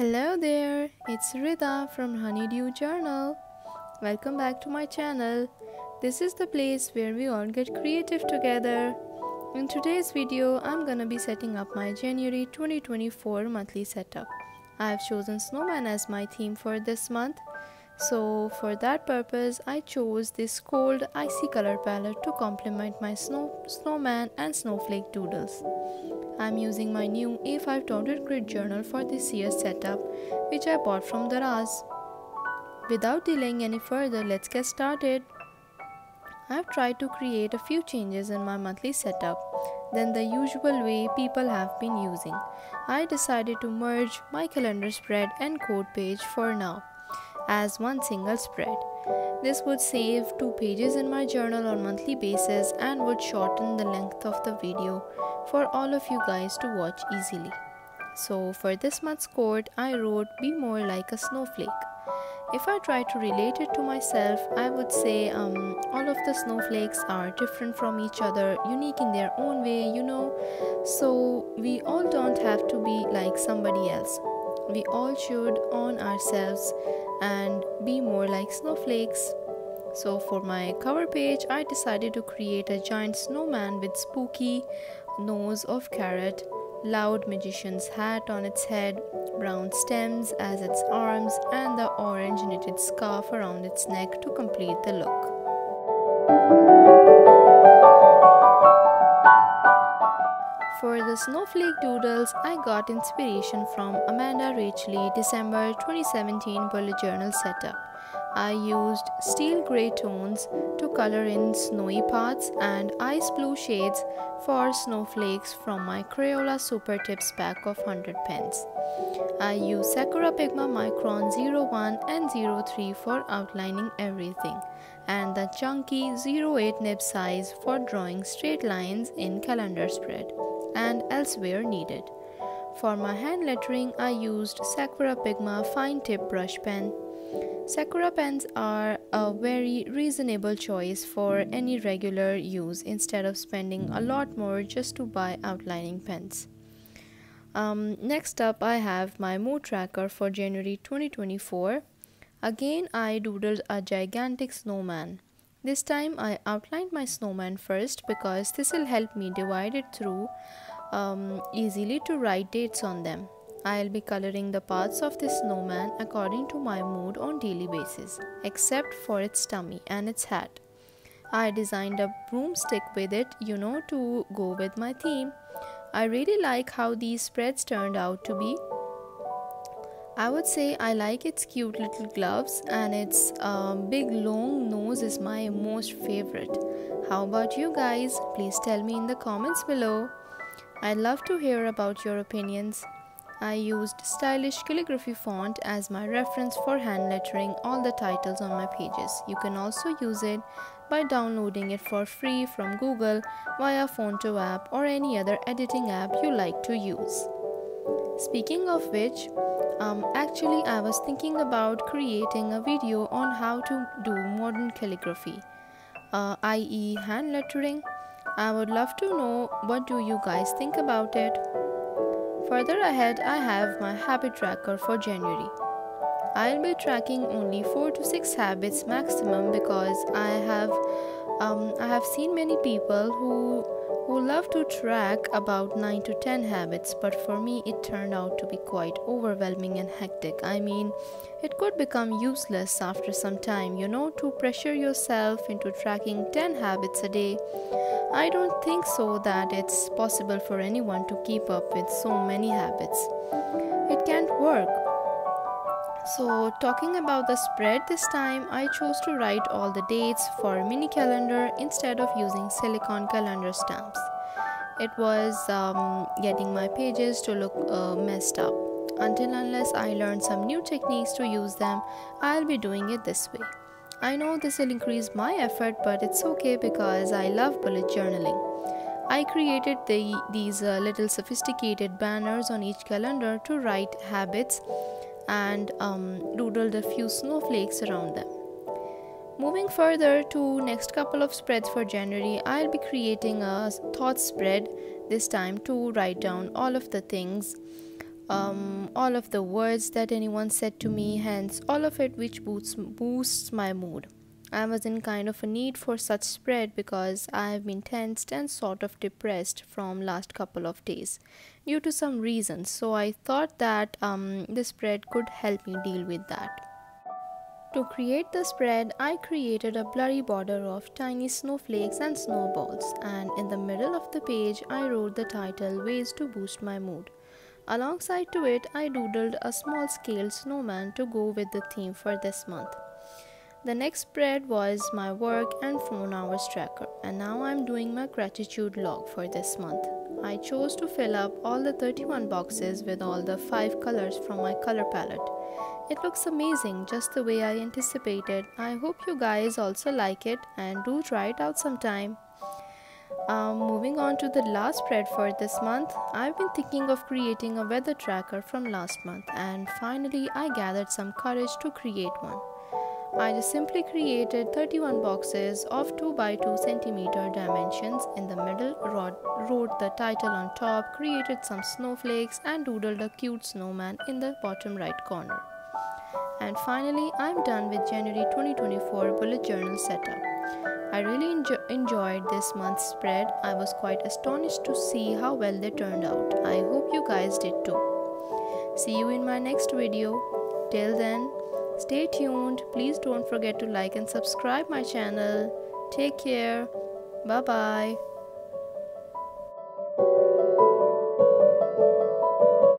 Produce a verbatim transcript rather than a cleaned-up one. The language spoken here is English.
Hello there, it's Rida from Honeydew Journal. Welcome back to my channel. This is the place where we all get creative together. In today's video, I'm gonna be setting up my January twenty twenty-four monthly setup. I've chosen snowman as my theme for this month. So for that purpose, I chose this cold icy color palette to complement my snow, snowman and snowflake doodles. I'm using my new A five dotted grid journal for this year's setup, which I bought from Daraz. Without delaying any further, let's get started. I've tried to create a few changes in my monthly setup than the usual way people have been using. I decided to merge my calendar spread and code page for now as one single spread. This would save two pages in my journal on monthly basis and would shorten the length of the video for all of you guys to watch easily. So for this month's quote, I wrote, "Be more like a snowflake." If I try to relate it to myself, I would say um, all of the snowflakes are different from each other, unique in their own way, you know. So we all don't have to be like somebody else. We all should own ourselves and be more like snowflakes. So for my cover page, I decided to create a giant snowman with spooky nose of carrot, loud magician's hat on its head, brown stems as its arms, and the orange knitted scarf around its neck to complete the look. For the snowflake doodles, I got inspiration from Amanda Rachlee December twenty seventeen bullet journal setup. I used steel grey tones to color in snowy parts and ice blue shades for snowflakes from my Crayola Super Tips pack of one hundred pens. I used Sakura Pigma Micron zero one and zero three for outlining everything and the chunky zero eight nib size for drawing straight lines in calendar spread and elsewhere needed. For my hand lettering, I used Sakura Pigma Fine Tip Brush Pen. Sakura pens are a very reasonable choice for any regular use instead of spending a lot more just to buy outlining pens. Um, next up, I have my mood tracker for January twenty twenty-four. Again, I doodled a gigantic snowman. This time I outlined my snowman first because this will help me divide it through um, easily to write dates on them. I'll be coloring the parts of this snowman according to my mood on daily basis, except for its tummy and its hat. I designed a broomstick with it, you know, to go with my theme. I really like how these spreads turned out to be. I would say I like its cute little gloves and its uh, big long nose is my most favorite. How about you guys? Please tell me in the comments below. I'd love to hear about your opinions. I used stylish calligraphy font as my reference for hand lettering all the titles on my pages. You can also use it by downloading it for free from Google via Fonto app or any other editing app you like to use. Speaking of which, Um, actually I was thinking about creating a video on how to do modern calligraphy, uh, that is hand lettering. I would love to know what do you guys think about it. Further ahead, I have my habit tracker for January. I'll be tracking only four to six habits maximum because I have, um, I have seen many people who who love to track about nine to ten habits, but for me it turned out to be quite overwhelming and hectic. I mean, it could become useless after some time, you know, to pressure yourself into tracking ten habits a day. I don't think so that it's possible for anyone to keep up with so many habits. It can't work. So talking about the spread this time, I chose to write all the dates for mini calendar instead of using silicone calendar stamps. It was um, getting my pages to look uh, messed up. Until unless I learn some new techniques to use them, I'll be doing it this way. I know this will increase my effort, but it's okay because I love bullet journaling. I created the, these uh, little sophisticated banners on each calendar to write habits and um, doodled a few snowflakes around them. Moving further to next couple of spreads for January, I'll be creating a thought spread this time to write down all of the things um, all of the words that anyone said to me, hence all of it which boosts, boosts my mood. I was in kind of a need for such spread because I have been tensed and sort of depressed from last couple of days due to some reasons, so I thought that um, this spread could help me deal with that. To create the spread, I created a blurry border of tiny snowflakes and snowballs, and in the middle of the page I wrote the title "Ways to Boost My Mood." Alongside to it, I doodled a small scale snowman to go with the theme for this month. The next spread was my work and phone hours tracker, and now I'm doing my gratitude log for this month. I chose to fill up all the thirty-one boxes with all the five colors from my color palette. It looks amazing, just the way I anticipated. I hope you guys also like it and do try it out sometime. Um, moving on to the last spread for this month, I've been thinking of creating a weather tracker from last month, and finally I gathered some courage to create one. I just simply created thirty-one boxes of two by two centimeter dimensions. In the middle, wrote the title on top, created some snowflakes, and doodled a cute snowman in the bottom right corner. And finally, I'm done with January twenty twenty-four bullet journal setup. I really enjo- enjoyed this month's spread. I was quite astonished to see how well they turned out. I hope you guys did too. See you in my next video. Till then, stay tuned. Please don't forget to like and subscribe my channel. Take care. Bye bye.